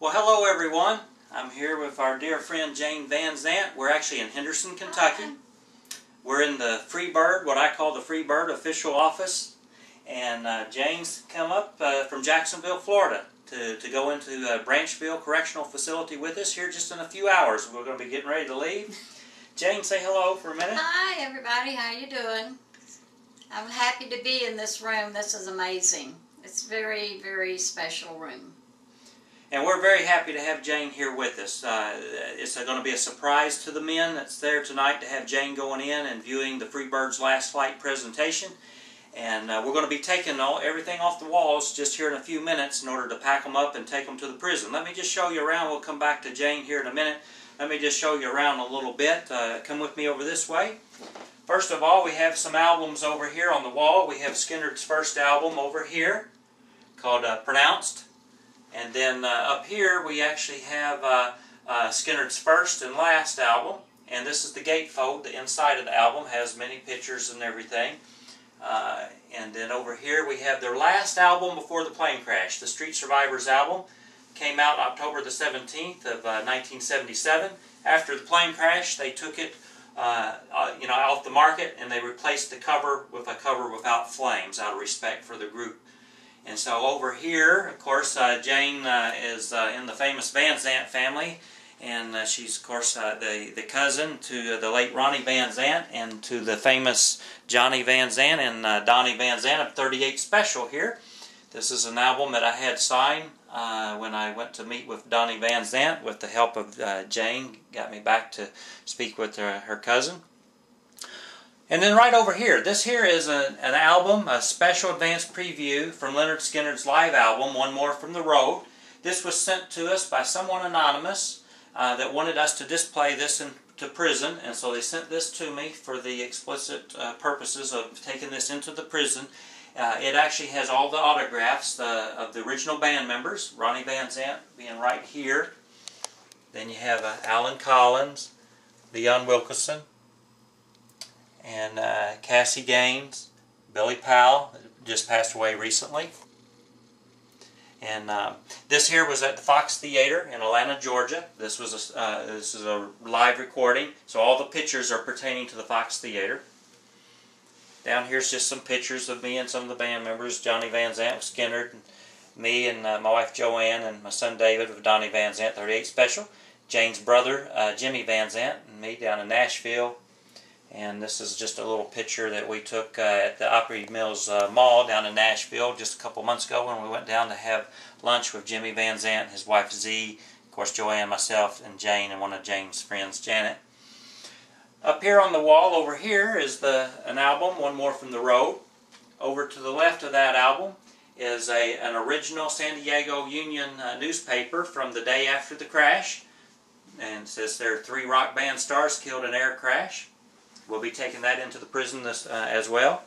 Well, hello everyone. I'm here with our dear friend Jane Van Zant. We're actually in Henderson, Kentucky. Hi. We're in the Freebird, what I call the Freebird official office. And Jane's come up from Jacksonville, Florida to go into Branchville Correctional Facility with us here just in a few hours. We're going to be getting ready to leave. Jane, say hello for a minute. Hi everybody, how you doing? I'm happy to be in this room. This is amazing. It's very, very special room. And we're very happy to have Jane here with us. It's going to be a surprise to the men that's there tonight to have Jane going in and viewing the Freebird's Last Flight presentation. And we're going to be taking everything off the walls just here in a few minutes in order to pack them up and take them to the prison. Let me just show you around. We'll come back to Jane here in a minute. Let me just show you around a little bit. Come with me over this way. First of all, we have some albums over here on the wall. We have Skynyrd's first album over here called Pronounced. And then up here we actually have Skynyrd's first and last album. And this is the gatefold. The inside of the album has many pictures and everything. And then over here we have their last album before the plane crash. The Street Survivors album came out October the 17th of 1977. After the plane crash they took it off the market and they replaced the cover with a cover without flames out of respect for the group. And so over here, of course, Jane is in the famous Van Zant family, and she's, of course, the cousin to the late Ronnie Van Zant and to the famous Johnny Van Zant and Donnie Van Zant of 38 Special here. This is an album that I had signed when I went to meet with Donnie Van Zant with the help of Jane. Got me back to speak with her cousin. And then right over here, this here is an album, a special advanced preview from Lynyrd Skynyrd's live album, One More from the Road. This was sent to us by someone anonymous that wanted us to display this to prison, and so they sent this to me for the explicit purposes of taking this into the prison. It actually has all the autographs of the original band members, Ronnie Van Zant being right here. Then you have Allen Collins, Leon Wilkeson, and Cassie Gaines, Billy Powell, just passed away recently. And this here was at the Fox Theater in Atlanta, Georgia. This was this is a live recording, so all the pictures are pertaining to the Fox Theater. Down here's just some pictures of me and some of the band members, Johnny Van Zant, Skynyrd, me and my wife Joanne, and my son David with Donnie Van Zant, 38 Special. Jane's brother, Jimmy Van Zant, and me down in Nashville. And this is just a little picture that we took at the Opry Mills Mall down in Nashville just a couple months ago when we went down to have lunch with Jimmy Van Zant, his wife Z, of course Joanne, myself, and Jane, and one of Jane's friends, Janet. Up here on the wall over here is an album, One More from the Road. Over to the left of that album is an original San Diego Union newspaper from the day after the crash. And it says there are 3 rock band stars killed in air crash. We'll be taking that into the prison as well.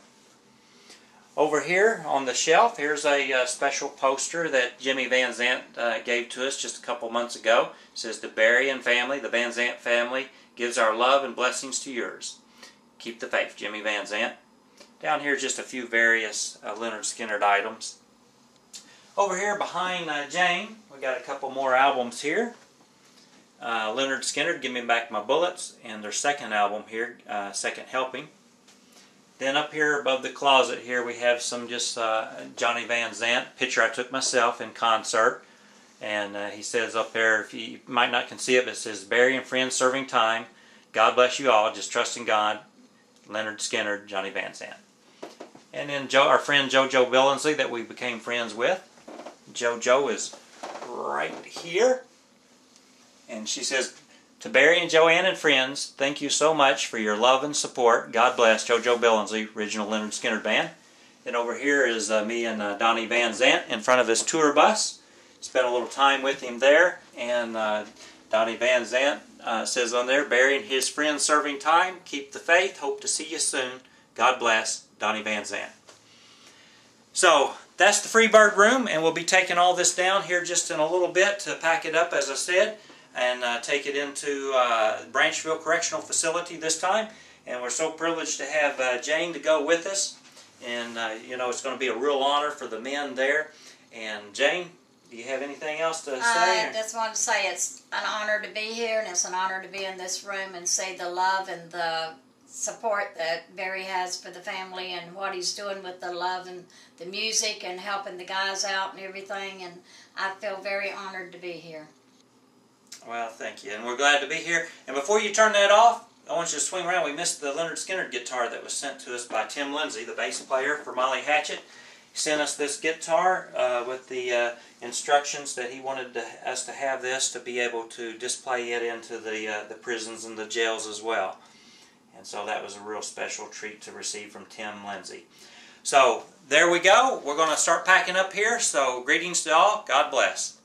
Over here on the shelf, here's a special poster that Jimmy Van Zant gave to us just a couple months ago. It says, "The Berrien family, the Van Zant family, gives our love and blessings to yours. Keep the faith, Jimmy Van Zant." Down here just a few various Lynyrd Skynyrd items. Over here behind Jane, we got a couple more albums here. Lynyrd Skynyrd, Give Me Back My Bullets, and their second album here, Second Helping. Then up here above the closet here we have some just Johnny Van Zant picture I took myself in concert. And he says up there, if you might not can see it, but it says, "Barry and friends serving time. God bless you all. Just trust in God. Lynyrd Skynyrd, Johnny Van Zant." And then our friend JoJo Billingsley that we became friends with. JoJo is right here. And she says, "To Barry and Joanne and friends, thank you so much for your love and support. God bless, JoJo Billingsley, original Lynyrd Skynyrd band." And over here is me and Donnie Van Zant in front of his tour bus. Spent a little time with him there. And Donnie Van Zant says on there, "Barry and his friends serving time. Keep the faith. Hope to see you soon. God bless, Donnie Van Zant." So that's the Freebird room. And we'll be taking all this down here just in a little bit to pack it up, as I said, and take it into Branchville Correctional Facility this time. And we're so privileged to have Jane to go with us. And, you know, it's going to be a real honor for the men there. And Jane, Do you have anything else to say? I just want to say it's an honor to be here, and it's an honor to be in this room and see the love and the support that Barry has for the family and what he's doing with the love and the music and helping the guys out and everything. And I feel very honored to be here. Well, thank you, and we're glad to be here. And before you turn that off, I want you to swing around. We missed the Lynyrd Skynyrd guitar that was sent to us by Tim Lindsay, the bass player for Molly Hatchett. He sent us this guitar with the instructions that he wanted us to have this to be able to display it into the prisons and the jails as well. And so that was a real special treat to receive from Tim Lindsay. So there we go. We're going to start packing up here. So greetings to all. God bless.